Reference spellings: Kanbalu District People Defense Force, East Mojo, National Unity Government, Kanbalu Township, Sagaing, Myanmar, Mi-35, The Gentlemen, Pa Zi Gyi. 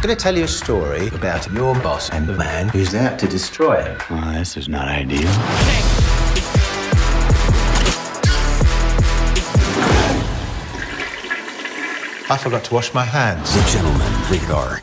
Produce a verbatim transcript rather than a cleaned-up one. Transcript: I'm going to tell you a story about your boss and the man who's out to destroy him. Well, this is not ideal. I forgot to wash my hands. The Gentlemen, rated R.